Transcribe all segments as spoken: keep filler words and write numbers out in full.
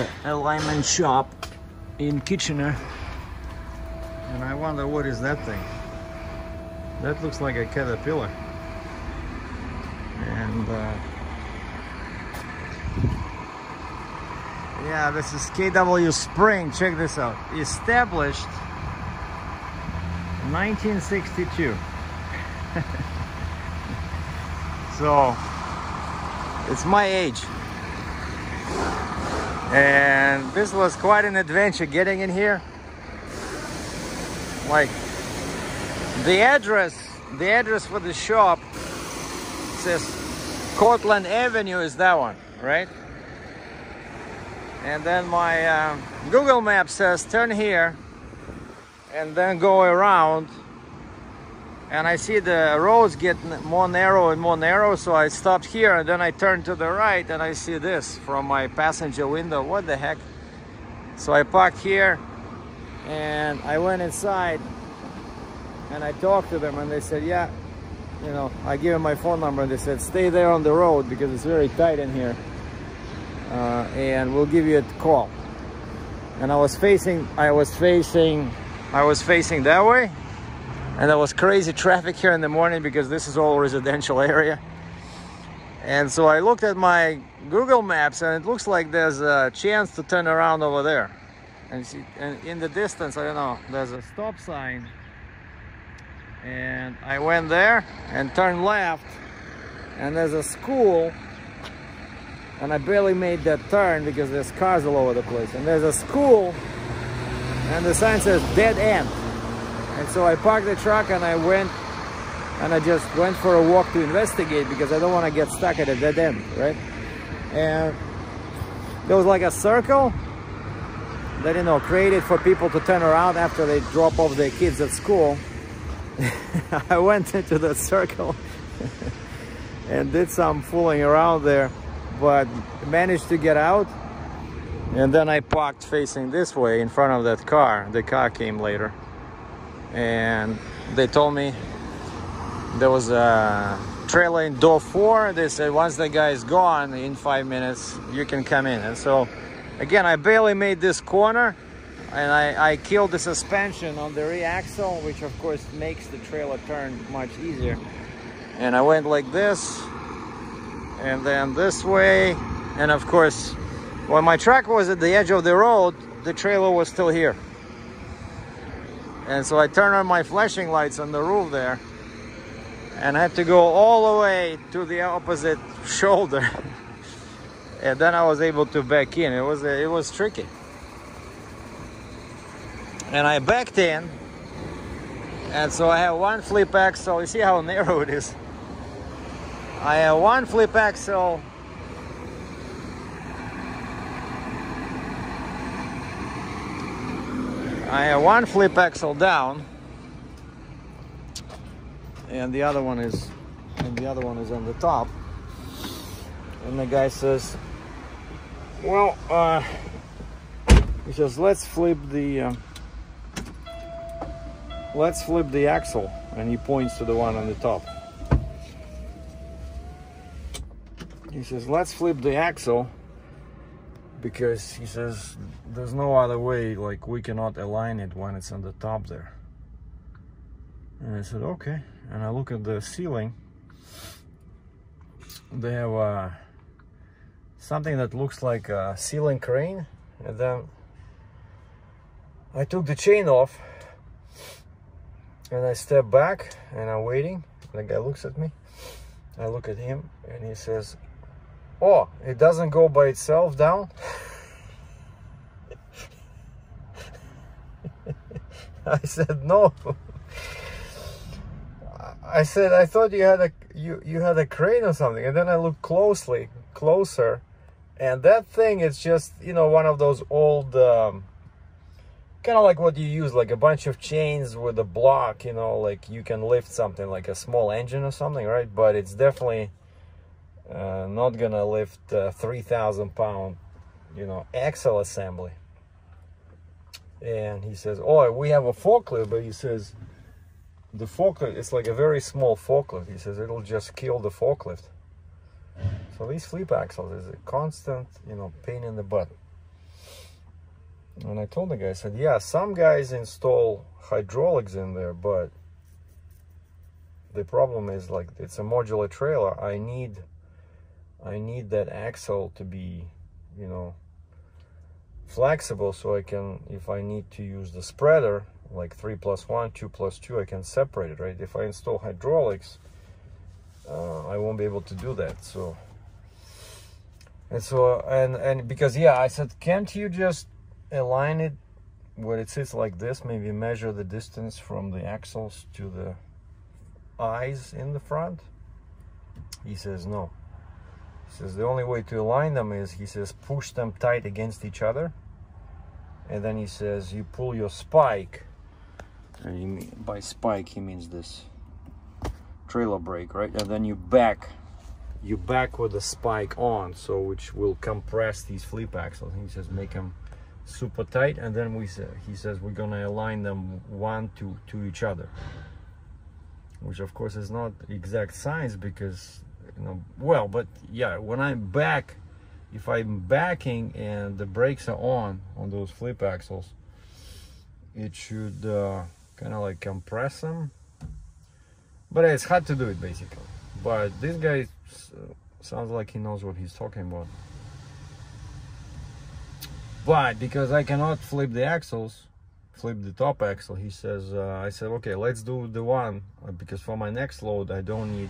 the alignment shop in Kitchener. And I wonder, what is that thing? That looks like a caterpillar. And uh, yeah, this is K W Spring. Check this out. Established nineteen sixty-two. So it's my age, and this was quite an adventure getting in here. Like the address, the address for the shop says Cortland Avenue is that one, right? And then my uh, Google Map says turn here and then go around. And I see the roads get more narrow and more narrow, so I stopped here and then I turned to the right and I see this from my passenger window. What the heck? So I parked here and I went inside and I talked to them, and they said, yeah, you know, I gave them my phone number and they said, stay there on the road because it's very tight in here, uh, and we'll give you a call. And I was facing, I was facing, I was facing that way. And there was crazy traffic here in the morning because this is all residential area. And so I looked at my Google Maps and it looks like there's a chance to turn around over there. And see, and in the distance, I don't know, there's a stop sign. And I went there and turned left. And there's a school. And I barely made that turn because there's cars all over the place. And there's a school. And the sign says dead end. And so I parked the truck and I went and I just went for a walk to investigate because I don't want to get stuck at a dead end, right? And there was like a circle that, you know, created for people to turn around after they drop off their kids at school. I went into the circle and did some fooling around there, but managed to get out. And then I parked facing this way in front of that car. The car came later. And they told me there was a trailer in door four. They said once the guy is gone in five minutes you can come in. And so again, I barely made this corner and I, I killed the suspension on the rear axle, which of course makes the trailer turn much easier. And I went like this and then this way, and of course when my truck was at the edge of the road, the trailer was still here. And so I turned on my flashing lights on the roof there and I had to go all the way to the opposite shoulder. And then I was able to back in. It was, it was tricky. And I backed in. And so I have one flip axle. You see how narrow it is. I have one flip axle. I have one flip axle down, and the other one is, and the other one is on the top. And the guy says, "Well," uh, he says, "Let's flip the, uh, let's flip the axle," and he points to the one on the top. He says, "Let's flip the axle." Because he says there's no other way, like we cannot align it when it's on the top there. And I said okay, and I look at the ceiling. They have uh, something that looks like a ceiling crane, and then I took the chain off and I step back and I'm waiting. The guy looks at me, I look at him, and he says, "Oh, it doesn't go by itself down?" I said, "No." I said, "I thought you had a you you had a crane or something." And then I looked closely, closer, and that thing is just, you know, one of those old, um, kind of like what you use, like a bunch of chains with a block, you know, like you can lift something, like a small engine or something, right? But it's definitely Uh, not gonna lift uh, three thousand pound, you know, axle assembly. And he says, "Oh, we have a forklift," but he says the forklift, it's like a very small forklift. He says it'll just kill the forklift. So these flip axles is a constant, you know, pain in the butt. And I told the guy, I said, yeah, some guys install hydraulics in there, but the problem is, like, it's a modular trailer. I need, I need that axle to be, you know, flexible, so I can, if I need to use the spreader, like three plus one, two plus two, I can separate it, right? If I install hydraulics, uh, I won't be able to do that. So, and so, and, and because, yeah, I said, can't you just align it where it sits like this, maybe measure the distance from the axles to the eyes in the front? He says no. He says the only way to align them is, he says, push them tight against each other, and then he says you pull your spike, and he mean, by spike he means this trailer brake, right? And then you back you back with the spike on, so which will compress these flip axles. And he says make them super tight, and then we say, he says we're gonna align them one to to each other, which of course is not exact science, because, you know, well, but yeah, when I'm back, if I'm backing and the brakes are on on those flip axles, it should uh, kind of like compress them, but it's hard to do it basically. But this guy uh, sounds like he knows what he's talking about. But because I cannot flip the axles, flip the top axle, he says, uh, I said, okay, let's do the one, because for my next load, I don't need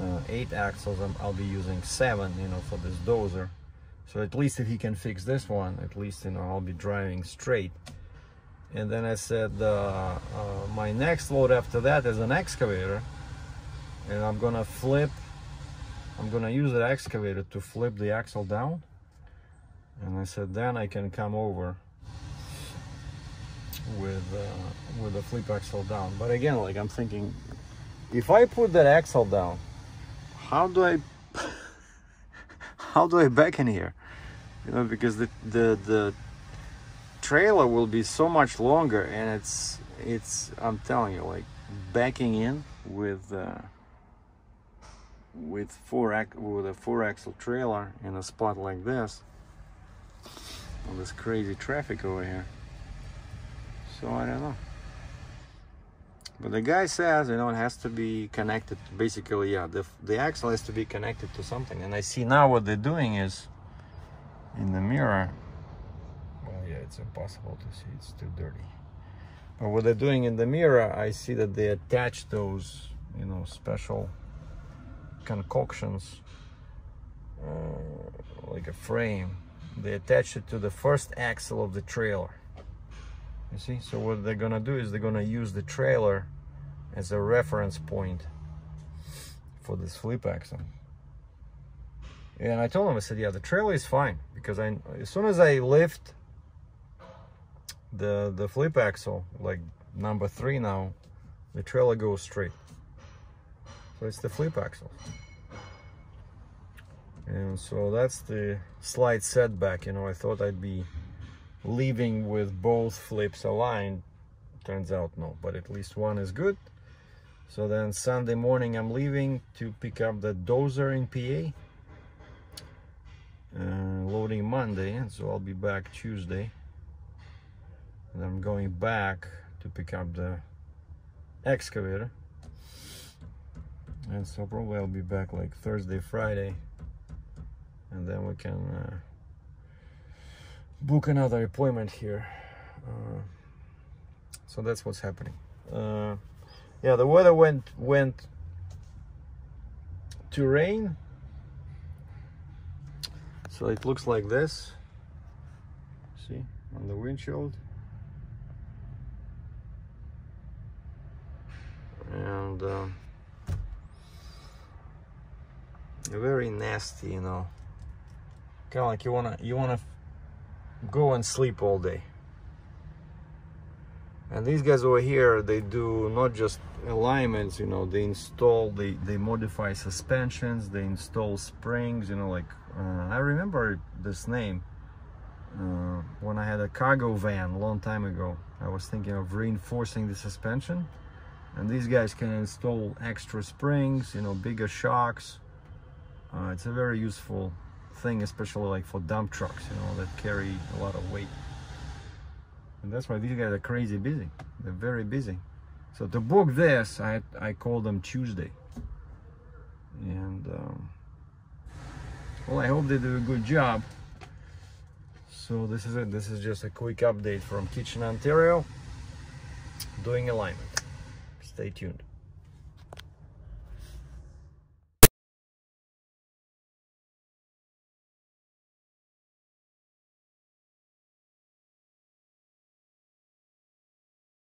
uh, eight axles. I'm, I'll be using seven, you know, for this dozer. So at least if he can fix this one, at least, you know, I'll be driving straight. And then I said, uh, uh, my next load after that is an excavator, and I'm gonna flip, I'm gonna use the excavator to flip the axle down. And I said, then I can come over with uh, with the flip axle down. But again, like, I'm thinking, if I put that axle down, how do I how do I back in here? You know, because the the the trailer will be so much longer, and it's it's I'm telling you, like, backing in with uh, with four with a four axle trailer in a spot like this. All this crazy traffic over here. So I don't know. But the guy says, you know, it has to be connected to, basically, yeah, the, the axle has to be connected to something. And I see now what they're doing is, in the mirror, well, yeah, it's impossible to see, it's too dirty. But what they're doing in the mirror, I see that they attach those, you know, special concoctions, uh, like a frame. They attach it to the first axle of the trailer, you see? So what they're gonna do is they're gonna use the trailer as a reference point for this flip axle. And I told him, I said, yeah, the trailer is fine, because I, as soon as I lift the, the flip axle, like number three now, the trailer goes straight. So it's the flip axle. And so that's the slight setback, you know. I thought I'd be leaving with both flips aligned. Turns out no, but at least one is good. So then Sunday morning I'm leaving to pick up the dozer in P A. Uh, loading Monday, and so I'll be back Tuesday. And I'm going back to pick up the excavator. And so probably I'll be back like Thursday, Friday. And then we can uh, book another appointment here. Uh, so that's what's happening. Uh, yeah, the weather went went to rain. So it looks like this. See, on the windshield. And uh, very nasty, you know. Kind of like you wanna you wanna go and sleep all day. And these guys over here, they do not just alignments, you know. They install, they they modify suspensions, they install springs, you know. Like uh, I remember this name uh, when I had a cargo van a long time ago. I was thinking of reinforcing the suspension, and these guys can install extra springs, you know, bigger shocks. Uh, it's a very useful thing, especially like for dump trucks, you know, that carry a lot of weight. And that's why these guys are crazy busy. They're very busy. So to book this, I I called them Tuesday. And um, well, I hope they do a good job. So this is it. This is just a quick update from Kitchener, Ontario. Doing alignment. Stay tuned.